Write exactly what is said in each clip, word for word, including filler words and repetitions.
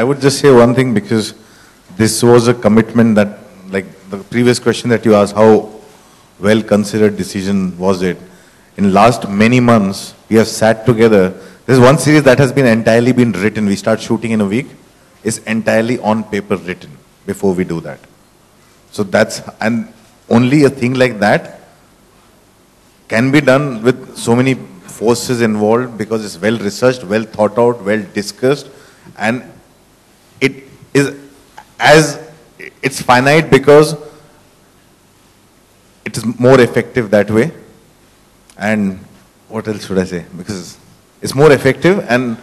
I would just say one thing, because this was a commitment that, like the previous question that you asked, how well considered decision was it? In last many months, we have sat together. There's one series that has been entirely been written. We start shooting in a week. It's entirely on paper written before we do that. So that's, and only a thing like that can be done with so many forces involved, because it's well researched, well thought out, well discussed, and it is as, it's finite because it is more effective that way. And what else should I say? Because it's more effective, and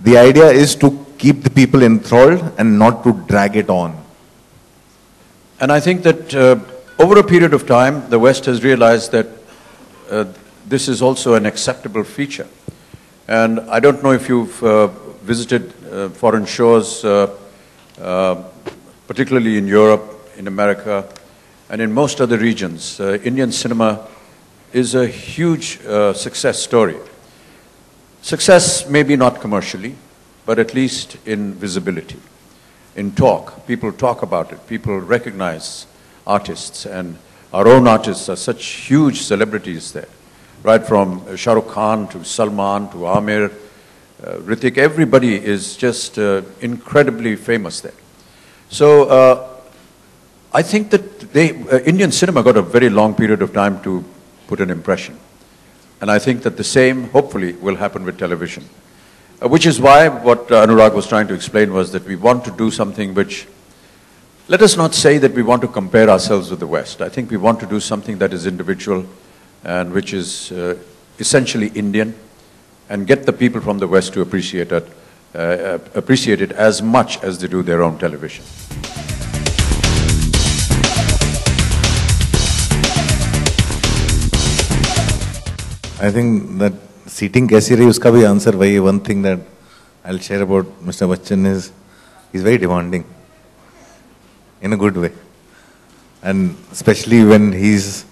the idea is to keep the people enthralled and not to drag it on. And I think that uh, over a period of time, the West has realized that uh, this is also an acceptable feature. And I don't know if you've uh, visited uh, foreign shores, uh, uh, particularly in Europe, in America, and in most other regions. Uh, Indian cinema is a huge uh, success story. Success maybe not commercially, but at least in visibility, in talk. People talk about it. People recognize artists, and our own artists are such huge celebrities there, right from Shahrukh Khan to Salman to Amir, uh, Hrithik. Everybody is just uh, incredibly famous there. So uh, I think that they, uh, Indian cinema got a very long period of time to put an impression. And I think that the same, hopefully, will happen with television. Uh, which is why what uh, Anurag was trying to explain was that we want to do something which, let us not say that we want to compare ourselves with the West. I think we want to do something that is individual and which is uh, essentially Indian, and get the people from the West to appreciate it, uh, appreciate it as much as they do their own television. I think that seating kaisi rahi, uska bhi answer wahi. One thing that I'll share about Mister Bachchan is, he's very demanding, in a good way. And especially when he's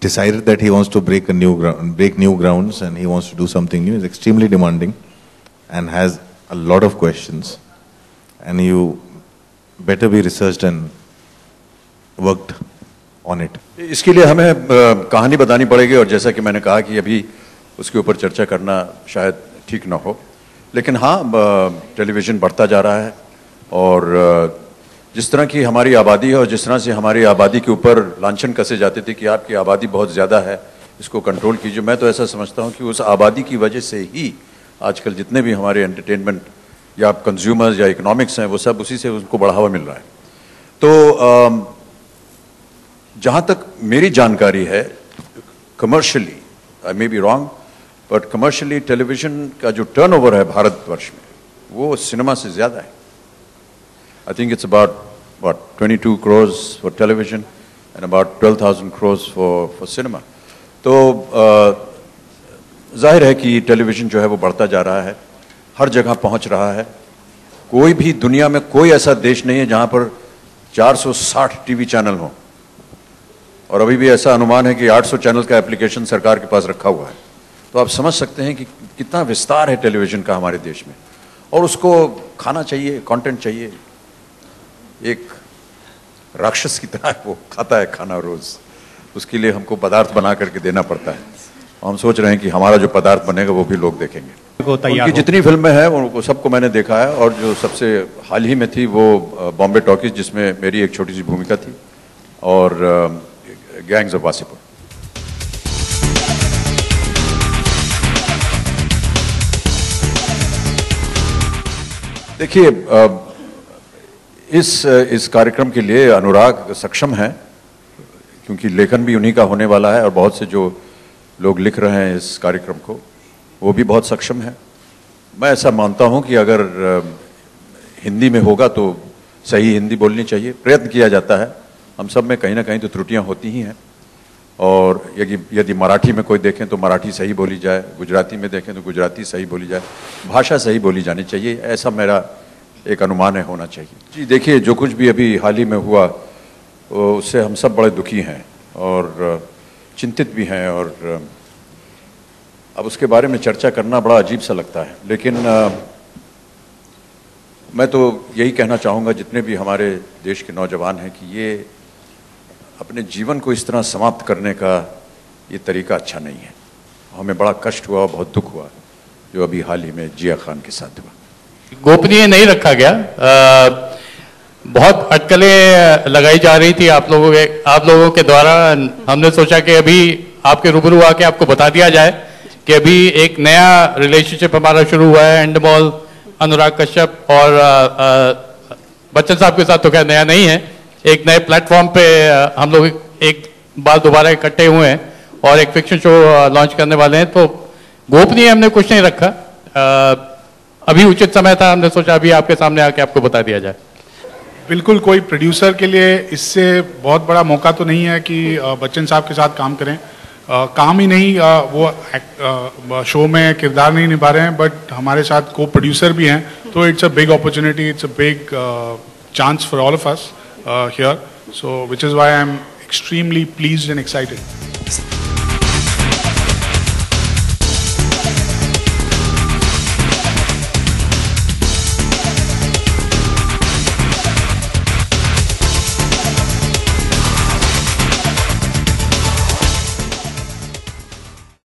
decided that he wants to break a new ground, break new grounds, and he wants to do something new, he's extremely demanding and has a lot of questions. And you better be researched and worked on it. इसके लिए हमें कहानी बतानी पड़ेगी, और जैसा कि मैंने कहा कि अभी उसके ऊपर चर्चा करना शायद ठीक ना हो, लेकिन हाँ, टेलीविज़न बढ़ता जा रहा है, और जिस तरह की हमारी आबादी है और जिस तरह से हमारी आबादी के ऊपर लांछन कसे जाते थे कि आपकी आबादी बहुत ज़्यादा है, इसको कंट्रोल कीजिए, मैं तो ऐसा समझता हूँ कि उस आबादी की वजह से ही आजकल जितने भी हमारे एंटरटेनमेंट या कंज्यूमर्स या इकोनॉमिक्स हैं, वो सब उसी से उनको बढ़ावा मिल रहा है। तो जहाँ तक मेरी जानकारी है, commercially, I may be wrong, but commercially television का जो टर्नओवर है भारतवर्ष में, वो सिनेमा से ज़्यादा है। I think it's about, what, twenty-two crores for television and about twelve thousand crores for, for cinema. तो जाहिर है कि टेलीविज़न जो है वो बढ़ता जा रहा है, हर जगह पहुँच रहा है। कोई भी दुनिया में कोई ऐसा देश नहीं है जहाँ पर चार सौ साठ टीवी चैनल हों, और अभी भी ऐसा अनुमान है कि आठ सौ चैनल का एप्लीकेशन सरकार के पास रखा हुआ है। तो आप समझ सकते हैं कि कितना विस्तार है टेलीविज़न का हमारे देश में, और उसको खाना चाहिए, कंटेंट चाहिए। एक राक्षस की तरह वो खाता है खाना रोज़, उसके लिए हमको पदार्थ बना करके देना पड़ता है। हम सोच रहे हैं कि हमारा जो पदार्थ बनेगा वो भी लोग देखेंगे। उनकी जितनी फिल्में हैं उनको सबको मैंने देखा है, और जो सबसे हाल ही में थी वो बॉम्बे टॉकीज़, जिसमें मेरी एक छोटी सी भूमिका थी, और गैंग्स ऑफ वासेपुर। देखिए, इस इस कार्यक्रम के लिए अनुराग सक्षम हैं, क्योंकि लेखन भी उन्हीं का होने वाला है, और बहुत से जो लोग लिख रहे हैं इस कार्यक्रम को, वो भी बहुत सक्षम हैं। मैं ऐसा मानता हूं कि अगर हिंदी में होगा तो सही हिंदी बोलनी चाहिए। प्रयत्न किया जाता है, हम सब में कहीं ना कहीं तो त्रुटियां होती ही हैं, और यदि यदि मराठी में कोई देखें तो मराठी सही बोली जाए, गुजराती में देखें तो गुजराती सही बोली जाए, भाषा सही बोली जानी चाहिए, ऐसा मेरा एक अनुमान है, होना चाहिए। जी देखिए, जो कुछ भी अभी हाल ही में हुआ उससे हम सब बड़े दुखी हैं और चिंतित भी हैं, और अब उसके बारे में चर्चा करना बड़ा अजीब सा लगता है, लेकिन मैं तो यही कहना चाहूँगा जितने भी हमारे देश के नौजवान हैं कि ये अपने जीवन को इस तरह समाप्त करने का ये तरीका अच्छा नहीं है। हमें बड़ा कष्ट हुआ, बहुत दुख हुआ जो अभी हाल ही में जिया खान के साथ हुआ। गोपनीय नहीं रखा गया, आ, बहुत अटकलें लगाई जा रही थी आप लोगों के आप लोगों के द्वारा। हमने सोचा कि अभी आपके रूबरू आके आपको बता दिया जाए कि अभी एक नया रिलेशनशिप हमारा शुरू हुआ है एंड बॉल अनुराग कश्यप और बच्चन साहब के साथ, तो क्या नया नहीं है। एक नए प्लेटफॉर्म पे हम लोग एक बार दोबारा इकट्ठे हुए हैं और एक फिक्शन शो लॉन्च करने वाले हैं। तो गोपनीय हमने कुछ नहीं रखा, अभी उचित समय था, हमने सोचा अभी आपके सामने आके आपको बता दिया जाए। बिल्कुल, कोई प्रोड्यूसर के लिए इससे बहुत बड़ा मौका तो नहीं है कि बच्चन साहब के साथ काम करें। आ, काम ही नहीं, आ, वो आ, शो में किरदार नहीं निभा रहे हैं, बट हमारे साथ को प्रोड्यूसर भी हैं, तो it's a big opportunity, it's a big chance for all of us here, so which is why I am extremely pleased and excited.